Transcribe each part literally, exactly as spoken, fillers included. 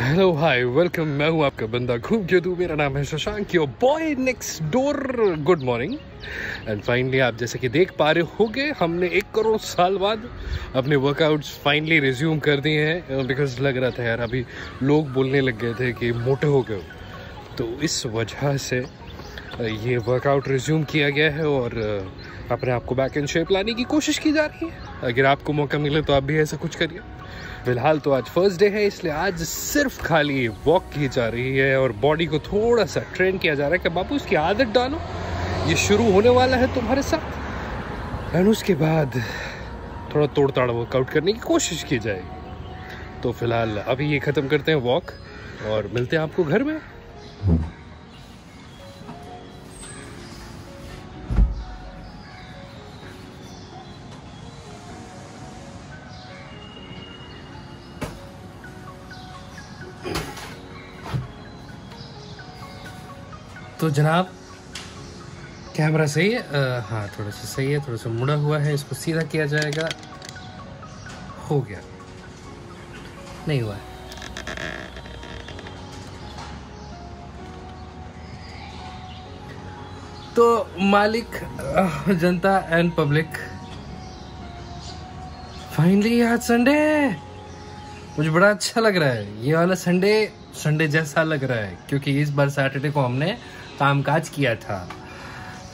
Hello hi welcome, मैं हूँ आपका बंदा घूमकेतु। मेरा नाम है Shashank, your boy next door. Good morning and finally आप जैसे कि देख पा रहे होंगे, हमने एक करोड़ साल बाद अपने वर्कआउट्स फाइनली रिज्यूम कर दिए हैं। बिकॉज लग रहा था यार, अभी लोग बोलने लग गए थे कि मोटे हो गए हो, तो इस वजह से ये वर्कआउट रिज्यूम किया गया है और अपने आप को बैक एंड शेप लाने की कोशिश की जा रही है। अगर आपको मौका मिले तो आप भी ऐसा कुछ करिए। फिलहाल तो आज फर्स्ट डे है, इसलिए आज सिर्फ खाली वॉक की जा रही है और बॉडी को थोड़ा सा ट्रेन किया जा रहा है कि बापू इसकी आदत डालो, ये शुरू होने वाला है तुम्हारे साथ। एंड उसके बाद थोड़ा तोड़ ताड़ वर्कआउट करने की कोशिश की जाएगी। तो फिलहाल अभी ये ख़त्म करते हैं वॉक और मिलते हैं आपको घर में। तो जनाब कैमरा सही है? आ, हाँ थोड़ा सा सही है, थोड़ा सा मुड़ा हुआ है, इसको सीधा किया जाएगा। हो गया? नहीं हुआ? तो मालिक, जनता एंड पब्लिक, फाइनली आज संडे है। मुझे बड़ा अच्छा लग रहा है, ये वाला संडे संडे जैसा लग रहा है, क्योंकि इस बार सैटरडे को हमने कामकाज किया था,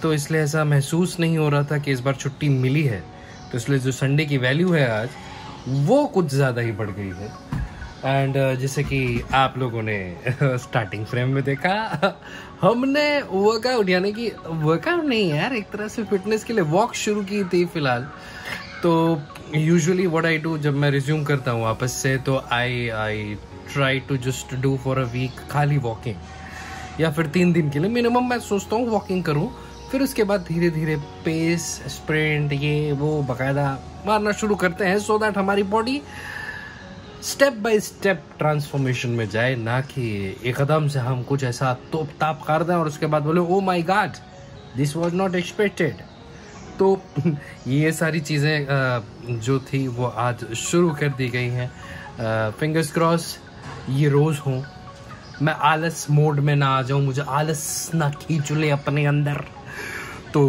तो इसलिए ऐसा महसूस नहीं हो रहा था कि इस बार छुट्टी मिली है। तो इसलिए जो संडे की वैल्यू है आज, वो कुछ ज़्यादा ही बढ़ गई है। एंड जैसे कि आप लोगों ने स्टार्टिंग फ्रेम में देखा, हमने वर्कआउट यानी कि वर्कआउट नहीं यार, एक तरह से फिटनेस के लिए वॉक शुरू की थी। फिलहाल तो यूजुअली व्हाट आई डू, जब मैं रिज्यूम करता हूँ वापस से, तो I I try to just do for a week खाली वॉकिंग, या फिर तीन दिन के लिए मिनिमम मैं सोचता हूँ वॉकिंग करूँ। फिर उसके बाद धीरे धीरे पेस, स्प्रिंट, ये वो बाकायदा मारना शुरू करते हैं, सो दैट हमारी body step by step transformation में जाए, ना कि एकदम से हम कुछ ऐसा तोप ताप कर दें और उसके बाद बोले oh my God this was not expected. तो ये सारी चीज़ें जो थी वो आज शुरू कर दी गई हैं। फिंगर्स क्रॉस ये रोज़ हों, मैं आलस मोड में ना आ जाऊं, मुझे आलस ना खींच ले अपने अंदर। तो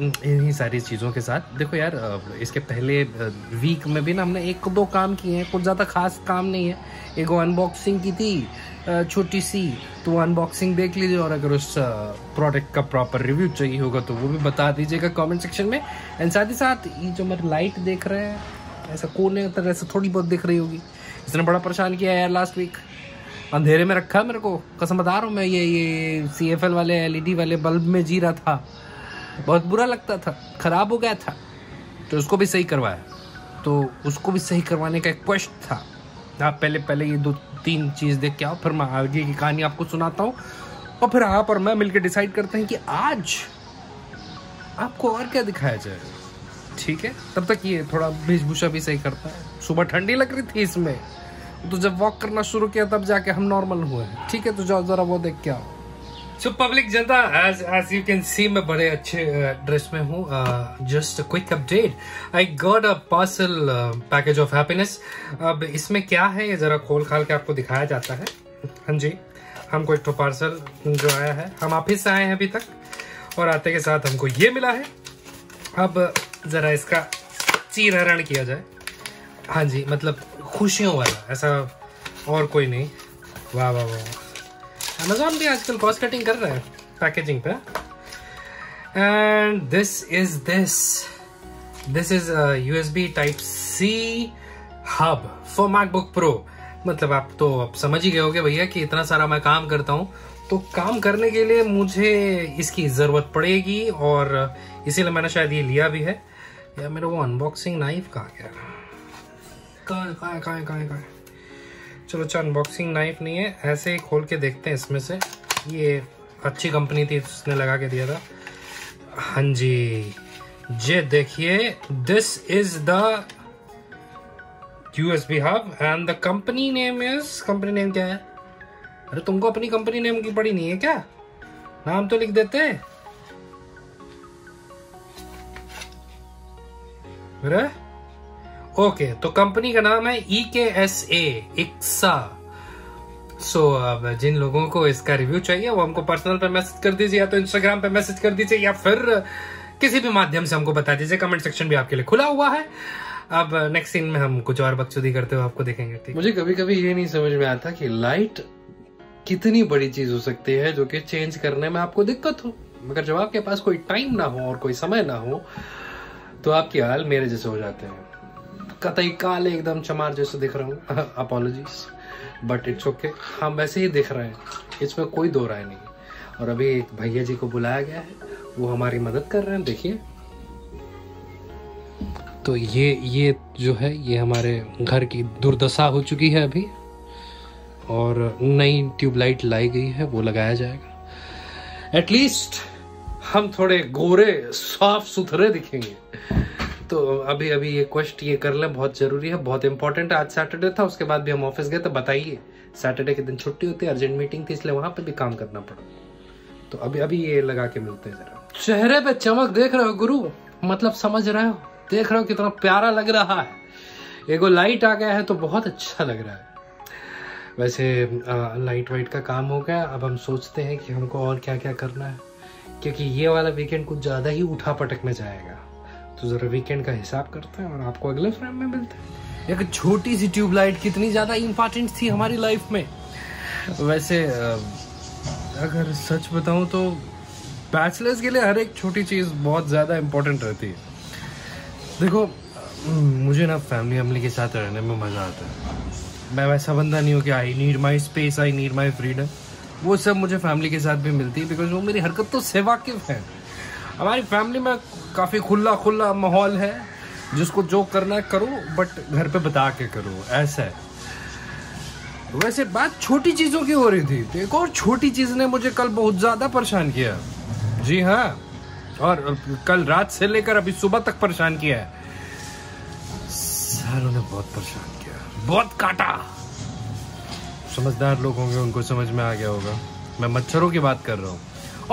इन्हीं सारी चीज़ों के साथ देखो यार, इसके पहले वीक में भी ना हमने एक दो काम किए हैं, कुछ ज़्यादा खास काम नहीं है। एक वो अनबॉक्सिंग की थी छोटी सी, तो वो अनबॉक्सिंग देख लीजिए, और अगर उस प्रोडक्ट का प्रॉपर रिव्यू चाहिए होगा तो वो भी बता दीजिएगा कमेंट सेक्शन में। एंड साथ ही साथ ये जो मेरी लाइट देख रहे हैं, ऐसा कोने तरह से थोड़ी बहुत दिख रही होगी, इसने बड़ा परेशान किया यार लास्ट वीक। अंधेरे में रखा मेरे को, कसम बता रहा हूँ मैं, ये ये सी एफ एल वाले एलईडी वाले बल्ब में जी रहा था, बहुत बुरा लगता था, ख़राब हो गया था। तो उसको भी सही करवाया, तो उसको भी सही करवाने का एक क्वेश्चन था। आप पहले पहले ये दो तीन चीज़ देख के आओ, फिर मैं आगे की कहानी आपको सुनाता हूँ, और फिर आप और मैं मिलकर डिसाइड करते हैं कि आज आपको और क्या दिखाया जाए। ठीक है, तब तक ये थोड़ा वेशभूषा भी सही करता है। सुबह ठंडी लग रही थी इसमें, तो जब वॉक करना शुरू किया तब जाके हम नॉर्मल हुए हैं। ठीक है, तो जाओ जरा वो देख के आओ। सो पब्लिक, जनता, as as you can see मैं बड़े अच्छे ड्रेस में हूँ। Just quick update, I got a parcel package of happiness. अब इसमें क्या है ये जरा खोल खाल के आपको दिखाया जाता है। हाँ जी, हमको एक तो पार्सल जो आया है, हम ऑफिस से आए हैं अभी तक, और आते के साथ हमको ये मिला है। अब जरा इसका चीरहरण किया जाए। हाँ जी, मतलब खुशियों वाला, ऐसा और कोई नहीं। वाह वाह वाह, अमेजोन भी आजकल कॉस्ट कटिंग कर रहा है पैकेजिंग पे। And this is this this is USB type C hub for MacBook Pro. मतलब आप तो आप समझ ही गए होंगे भैया कि इतना सारा मैं काम करता हूँ, तो काम करने के लिए मुझे इसकी ज़रूरत पड़ेगी, और इसीलिए मैंने शायद ये लिया भी है। या मेरा वो अनबॉक्सिंग नाइफ कहाँ गया? कहाँ कहाँ कहाँ कहाँ? चलो अच्छा, अनबॉक्सिंग नाइफ नहीं है, ऐसे ही खोल के देखते हैं। इसमें से ये अच्छी कंपनी थी, उसने लगा के दिया था। हाँ जी, ये देखिए, this is the USB hub and the company name is, company name क्या है? अरे तुमको अपनी कंपनी नेम की पड़ी नहीं है क्या? नाम तो लिख देते हैं मेरा। ओके, okay, तो कंपनी का नाम है ई के एस ए, इक्सा। सो so, अब जिन लोगों को इसका रिव्यू चाहिए वो हमको पर्सनल पे मैसेज कर दीजिए, या तो इंस्टाग्राम पे मैसेज कर दीजिए, या फिर किसी भी माध्यम से हमको बता दीजिए। कमेंट सेक्शन भी आपके लिए खुला हुआ है। अब नेक्स्ट सीन में हम कुछ और बकचोदी करते हुए आपको देखेंगे। मुझे कभी कभी ये नहीं समझ में आता कि लाइट कितनी बड़ी चीज हो सकती है जो कि चेंज करने में आपको दिक्कत हो, मगर जब आपके पास कोई टाइम ना हो और कोई समय ना हो तो आपकी हाल मेरे जैसे हो जाते हैं। कतई काले एकदम चमार जैसे दिख रहा हूँ, अपॉलोजीज बट इट्स ओके, हम वैसे ही दिख रहे हैं, इसमें कोई दो राय नहीं। और अभी एक भैया जी को बुलाया गया है, वो हमारी मदद कर रहे हैं। देखिए तो ये ये जो है ये हमारे घर की दुर्दशा हो चुकी है अभी, और नई ट्यूबलाइट लाई गई है, वो लगाया जाएगा। एटलीस्ट हम थोड़े गोरे साफ सुथरे दिखेंगे। तो अभी अभी ये क्वेस्ट ये कर लें, बहुत जरूरी है, बहुत इंपॉर्टेंट है। आज सैटरडे था, उसके बाद भी हम ऑफिस गए। तो बताइए, सैटरडे के दिन छुट्टी होती है, अर्जेंट मीटिंग थी इसलिए वहां पे भी काम करना पड़ा। तो अभी अभी ये लगा के मिलते हैं। जरा चेहरे पे चमक देख रहे हो गुरु, मतलब समझ रहे हो, देख रहे हो कितना प्यारा लग रहा है। एगो लाइट आ गया है तो बहुत अच्छा लग रहा है। वैसे लाइट वाइट का काम हो गया, अब हम सोचते हैं कि हमको और क्या क्या करना है, क्योंकि ये वाला वीकेंड कुछ ज़्यादा ही उठा पटक में जाएगा। तो जरा वीकेंड का हिसाब करते हैं और आपको अगले फ्रेम में मिलते हैं। एक छोटी सी ट्यूबलाइट कितनी ज़्यादा इम्पॉर्टेंट थी हमारी लाइफ में। वैसे अगर सच बताऊं तो बैचलर्स के लिए हर एक छोटी चीज़ बहुत ज़्यादा इम्पोर्टेंट रहती है। देखो मुझे ना फैमिली फैमिली के साथ रहने में मज़ा आता है। मैं वैसा बंदा नहीं हूँ कि I need my space, I need my freedom, वो सब मुझे फैमिली के साथ भी मिलती है, बिकॉज वो मेरी हरकत तो से वाकिफ है। हमारी फैमिली में काफ़ी खुला खुला माहौल है, जिसको जो करना है करो, बट घर पे बता के करो, ऐसा है। वैसे बात छोटी चीज़ों की हो रही थी, तो एक और छोटी चीज़ ने मुझे कल बहुत ज़्यादा परेशान किया। जी हाँ, और कल रात से लेकर अभी सुबह तक परेशान किया है। सारों ने बहुत परेशान किया, बहुत काटा। समझदार लोग होंगे उनको समझ में आ गया होगा, मैं मच्छरों की बात कर रहा हूँ।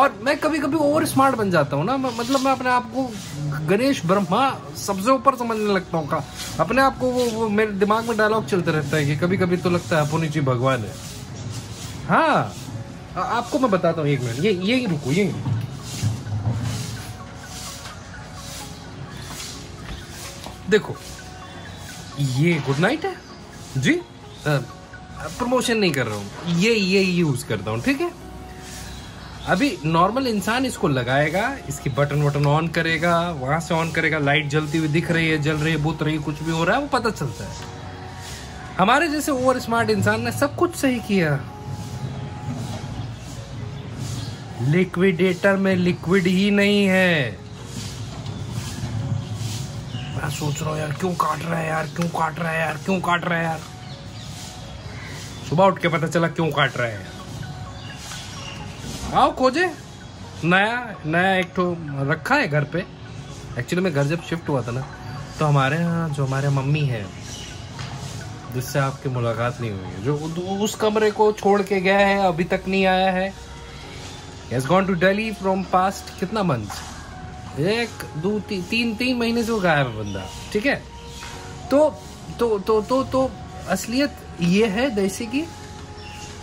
और मैं कभी कभी ओवर स्मार्ट बन जाता हूँ ना, मतलब मैं अपने आप को गणेश ब्रह्मा सबसे ऊपर समझने लगता हूँ का अपने आप को। वो, वो मेरे दिमाग में डायलॉग चलते रहता है कि कभी कभी तो लगता है अपुन जी भगवान है। हाँ आ, आपको मैं बताता हूँ, एक मिनट, ये ये रुको, ये देखो, ये गुड नाइट है जी, प्रमोशन नहीं कर रहा हूँ, ये ये यूज करता हूँ, ठीक है। अभी नॉर्मल इंसान इसको लगाएगा, इसकी बटन वटन ऑन करेगा, वहाँ से ऑन करेगा, लाइट जलती हुई दिख रही है, जल रही है, बुत रही है, कुछ भी हो रहा है वो पता चलता है। हमारे जैसे ओवर स्मार्ट इंसान ने सब कुछ सही किया। लिक्विडेटर में लिक्विड ही नहीं है। मैं सोच रहा हूँ यार क्यों काट रहा है यार, क्यों काट रहा है यार, क्यों काट रहा है यार। सुबह उठ के पता चला क्यों काट रहा है। आओ खोजे, नया नया एक तो रखा है घर पे। एक्चुअली मैं घर जब शिफ्ट हुआ था ना, तो हमारे यहाँ जो हमारे मम्मी है, जिससे आपकी मुलाकात नहीं हुई है, जो उस कमरे को छोड़ के गया है, अभी तक नहीं आया है। He has gone to Delhi from past कितना मंथ, एक दो ती, तीन तीन महीने से वो गायब है बंदा, ठीक है। तो तो तो तो तो असलियत ये है, जैसे कि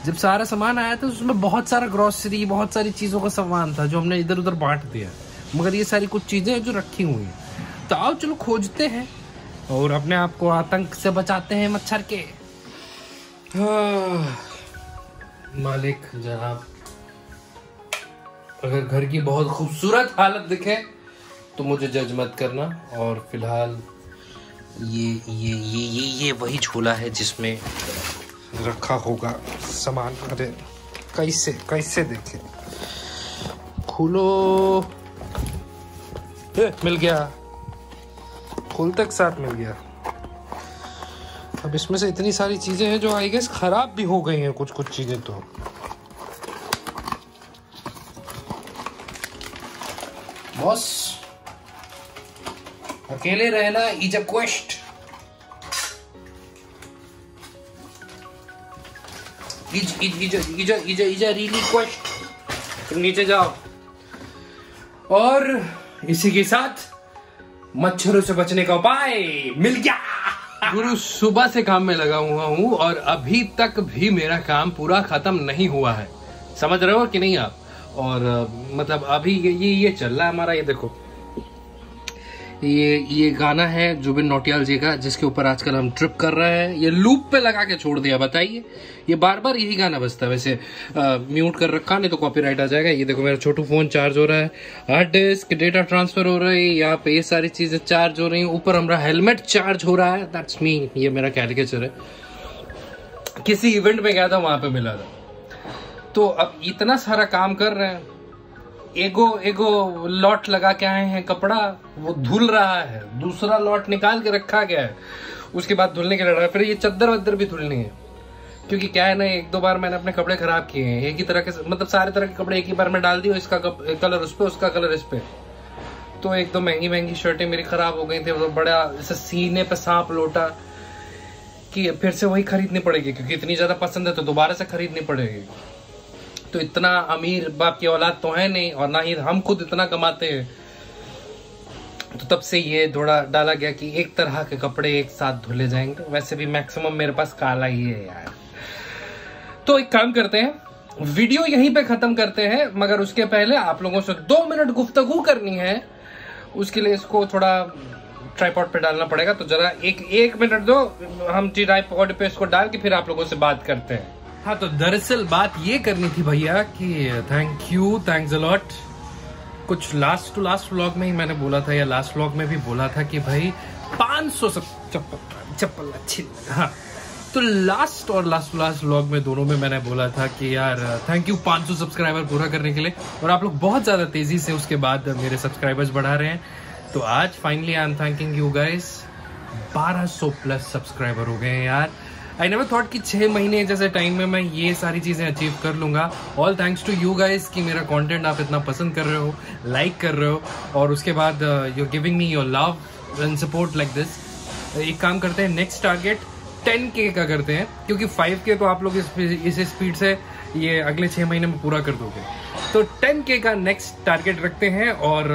जब सारा सामान आया था उसमें बहुत सारा ग्रॉसरी, बहुत सारी चीज़ों का सामान था जो हमने इधर उधर बांट दिया, मगर ये सारी कुछ चीज़ें हैं जो रखी हुई हैं। तो आओ चलो खोजते हैं और अपने आप को आतंक से बचाते हैं मच्छर के। मालिक जनाब, अगर घर की बहुत खूबसूरत हालत दिखे तो मुझे जज मत करना। और फिलहाल ये ये ये ये ये वही झोला है जिसमें रखा होगा सामान। अरे कैसे कैसे देखे, खोलो, मिल गया, खोलते के साथ मिल गया। अब इसमें से इतनी सारी चीजें हैं जो आई गेस खराब भी हो गई हैं, कुछ कुछ चीजें। तो बॉस अकेले रहना is a quest, really question. नीचे जाओ। और इसी के साथ मच्छरों से बचने का उपाय मिल गया। गुरु सुबह से काम में लगा हुआ हूँ और अभी तक भी मेरा काम पूरा खत्म नहीं हुआ है, समझ रहे हो कि नहीं आप। और मतलब अभी ये ये, ये चल रहा है हमारा, ये देखो ये ये गाना है जुबिन नौटियाल जी का, जिसके ऊपर आजकल हम ट्रिप कर रहे हैं। ये लूप पे लगा के छोड़ दिया, बताइए, ये बार बार यही गाना बजता है। वैसे आ, म्यूट कर रखा नहीं तो कॉपीराइट आ जाएगा। ये देखो मेरा छोटू फोन चार्ज हो रहा है, हार्ड डिस्क डेटा ट्रांसफर हो रहा है, यहाँ पे ये सारी चीजें चार्ज हो रही है, ऊपर हमारा हेलमेट चार्ज हो रहा है। दैट्स मी, ये मेरा कैरिकेचर है। किसी इवेंट में गया था, वहां पे मिला था। तो अब इतना सारा काम कर रहे हैं, एगो एगो लॉट लगा के आए हैं कपड़ा, वो धुल रहा है, दूसरा लॉट निकाल के रखा गया है, उसके बाद धुलने के लड़ा है, फिर ये चद्दर वद्दर भी धुलनी है। क्योंकि क्या है ना, एक दो बार मैंने अपने कपड़े खराब किए हैं, एक ही तरह के, मतलब सारे तरह के कपड़े एक ही बार में डाल दिए, इसका कलर उस पर, उसका कलर इस पर। तो एक दो महंगी महंगी शर्टें मेरी खराब हो गई थी, तो बड़ा जैसे सीने पर सांप लौटा कि फिर से वही खरीदनी पड़ेगी, क्योंकि इतनी ज़्यादा पसंद है तो दोबारा से खरीदनी पड़ेगी। तो इतना अमीर बाप की औलाद तो है नहीं, और ना ही हम खुद इतना कमाते हैं। तो तब से ये थोड़ा डाला गया कि एक तरह के कपड़े एक साथ धुले जाएंगे। वैसे भी मैक्सिमम मेरे पास काला ही है यार। तो एक काम करते हैं, वीडियो यहीं पे खत्म करते हैं, मगर उसके पहले आप लोगों से दो मिनट गुफ्तगू करनी है। उसके लिए इसको थोड़ा ट्राइपॉड पे डालना पड़ेगा, तो जरा एक एक मिनट दो, हम ट्राइपॉड पे इसको डाल के फिर आप लोगों से बात करते हैं। हाँ, तो दरअसल बात ये करनी थी भैया कि थैंक यू, थैंक्स अलॉट। कुछ लास्ट टू लास्ट व्लॉग में ही मैंने बोला था, या लास्ट व्लॉग में भी बोला था कि भाई पाँच सौ सब चप्पल चप्पल अच्छी। हाँ, तो लास्ट और लास्ट टू लास्ट व्लॉग में दोनों में मैंने बोला था कि यार थैंक यू पाँच सौ सब्सक्राइबर पूरा करने के लिए, और आप लोग बहुत ज़्यादा तेज़ी से उसके बाद मेरे सब्सक्राइबर्स बढ़ा रहे हैं। तो आज finally I am thanking you guys, बारह सौ प्लस सब्सक्राइबर हो गए हैं यार। आई नेवर थॉट कि छः महीने जैसे टाइम में मैं ये सारी चीज़ें अचीव कर लूँगा। All thanks to you guys कि मेरा कंटेंट आप इतना पसंद कर रहे हो, लाइक like कर रहे हो, और उसके बाद you are giving me your love and support like this. एक काम करते हैं, नेक्स्ट टारगेट टेन के का करते हैं, क्योंकि फाइव के तो आप लोग इस इस स्पीड से ये अगले छः महीने में पूरा कर दोगे। तो टेन के का नेक्स्ट टारगेट रखते हैं, और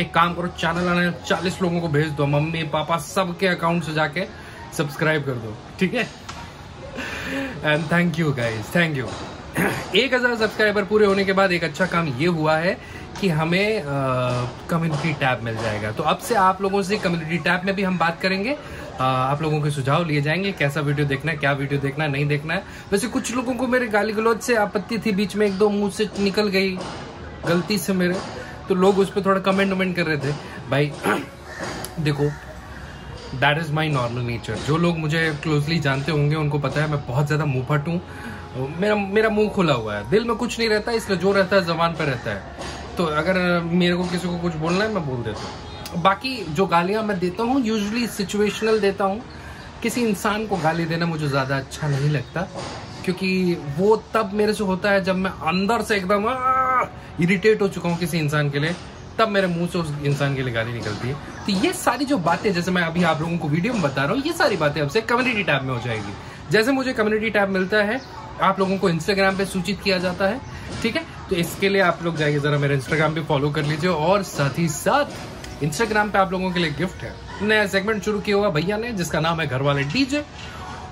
एक काम करो, चैनल आना चालीस लोगों को भेज दो, मम्मी पापा सबके अकाउंट से जाके सब्सक्राइब कर दो, ठीक है। And thank you guys, thank you. एक हज़ार सब्सक्राइबर पूरे होने के बाद एक अच्छा काम ये हुआ है कि हमें कम्युनिटी टैब मिल जाएगा। तो अब से आप लोगों से कम्युनिटी टैब में भी हम बात करेंगे, आ, आप लोगों के सुझाव लिए जाएंगे, कैसा वीडियो देखना है, क्या वीडियो देखना है, नहीं देखना है। वैसे कुछ लोगों को मेरे गाली गलौज से आपत्ति थी, बीच में एक दो मुँह से निकल गई गलती से मेरे, तो लोग उस पर थोड़ा कमेंट वमेंट कर रहे थे। भाई देखो, that is my normal nature. जो लोग मुझे क्लोजली जानते होंगे उनको पता है मैं बहुत ज़्यादा मुँह फट हूँ, मेरा मेरा मुंह खुला हुआ है, दिल में कुछ नहीं रहता, इसलिए जो रहता है जबान पर रहता है। तो अगर मेरे को किसी को कुछ बोलना है मैं बोल देता हूँ। बाकी जो गालियाँ मैं देता हूँ यूजुअली सिचुएशनल देता हूँ, किसी इंसान को गाली देना मुझे ज़्यादा अच्छा नहीं लगता, क्योंकि वो तब मेरे से होता है जब मैं अंदर से एकदम इरिटेट हो चुका हूँ किसी इंसान के लिए, तब मेरे मुंह से उस इंसान के लिए गाली निकलती है। तो ये सारी जो बातें जैसे मैं अभी आप लोगों को वीडियो में बता रहा हूँ, ये सारी बातें अब से कम्युनिटी टैब में हो जाएगी। जैसे मुझे कम्युनिटी टैब मिलता है, आप लोगों को इंस्टाग्राम पे सूचित किया जाता है, ठीक है। तो इसके लिए आप लोग जाइए, ज़रा मेरा इंस्टाग्राम पे फॉलो कर लीजिए, और साथ ही साथ इंस्टाग्राम पे आप लोगों के लिए गिफ्ट है, नया सेगमेंट शुरू किया हुआ भैया ने, जिसका नाम है घर वाले डीजे।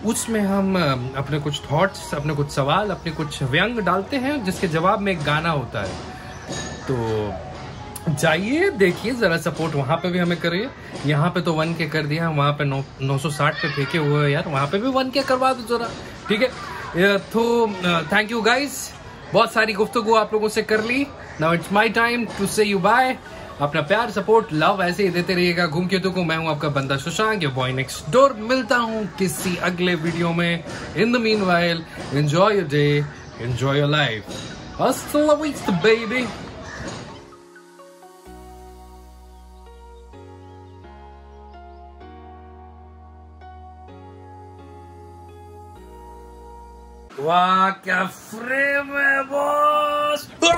उसमें हम अपने कुछ थॉट्स, अपने कुछ सवाल, अपने कुछ व्यंग डालते हैं, जिसके जवाब में एक गाना होता है। तो जाइए देखिए, ज़रा सपोर्ट वहाँ पे भी हमें करिए। यहाँ पे तो वन के कर दिया, वहाँ पे नौ नौ सौ साठ पे फेंके हुए हैं यार, वहाँ पे भी वन के करवा दो जरा, ठीक है। तो थैंक यू गाइज, बहुत सारी गुफ्तगू आप लोगों से कर ली। Now it's my time to say you bye. अपना प्यार, सपोर्ट, लव ऐसे ही देते रहिएगा घूमकेतु को। मैं हूँ आपका बंदा Sushant, your boy next door. मिलता हूँ किसी अगले वीडियो में। In the meanwhile enjoy your day, enjoy your life. अस्सलाम वालेकुम बेबी। वाह, क्या फ्रेम है बॉस।